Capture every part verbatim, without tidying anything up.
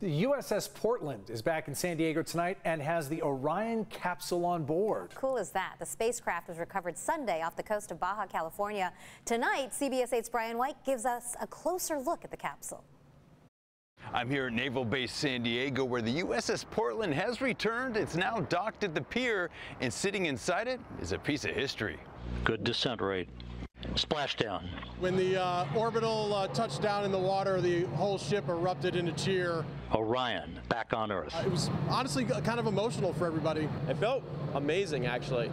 The U S S Portland is back in San Diego tonight and has the Orion capsule on board. How cool is that? The spacecraft was recovered Sunday off the coast of Baja California. Tonight, C B S eight's Brian White gives us a closer look at the capsule. I'm here at Naval Base San Diego, where the U S S Portland has returned. It's now docked at the pier, and sitting inside it is a piece of history. Good descent rate. Splashdown. When the uh, orbital uh, touched down in the water, the whole ship erupted in a cheer. Orion, back on Earth. Uh, it was honestly kind of emotional for everybody. It felt amazing, actually.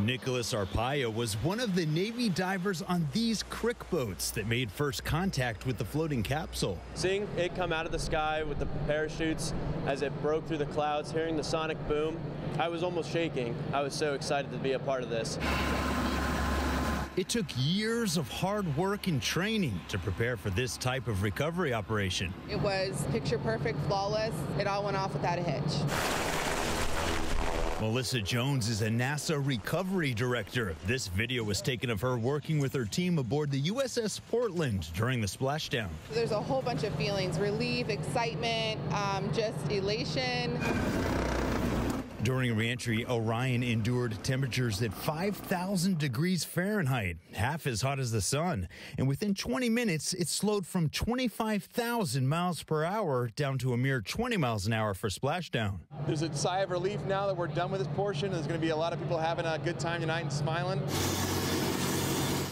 Nicholas Arpaio was one of the Navy divers on these Crick boats that made first contact with the floating capsule. Seeing it come out of the sky with the parachutes as it broke through the clouds, hearing the sonic boom, I was almost shaking. I was so excited to be a part of this. It took years of hard work and training to prepare for this type of recovery operation. It was picture perfect, flawless. It all went off without a hitch. Melissa Jones is a NASA recovery director. This video was taken of her working with her team aboard the U S S Portland during the splashdown. There's a whole bunch of feelings: relief, excitement, um, just elation. During re-entry, Orion endured temperatures at five thousand degrees Fahrenheit, half as hot as the sun. And within twenty minutes, it slowed from twenty-five thousand miles per hour down to a mere twenty miles an hour for splashdown. There's a sigh of relief now that we're done with this portion. There's going to be a lot of people having a good time tonight and smiling.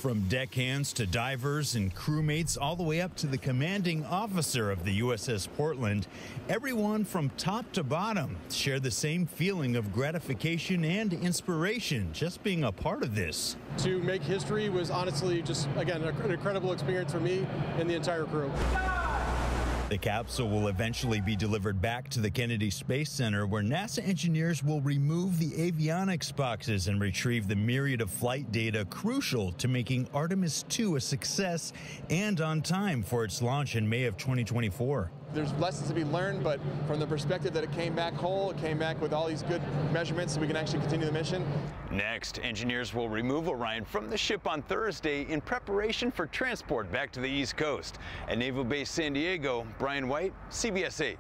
From deckhands to divers and crewmates, all the way up to the commanding officer of the U S S Portland, everyone from top to bottom shared the same feeling of gratification and inspiration just being a part of this. To make history was honestly just, again, an incredible experience for me and the entire crew. The capsule will eventually be delivered back to the Kennedy Space Center, where NASA engineers will remove the avionics boxes and retrieve the myriad of flight data crucial to making Artemis two a success and on time for its launch in May of twenty twenty-four. There's lessons to be learned, but from the perspective that it came back whole, it came back with all these good measurements so we can actually continue the mission. Next, engineers will remove Orion from the ship on Thursday in preparation for transport back to the East Coast. At Naval Base San Diego, Brian White, C B S eight.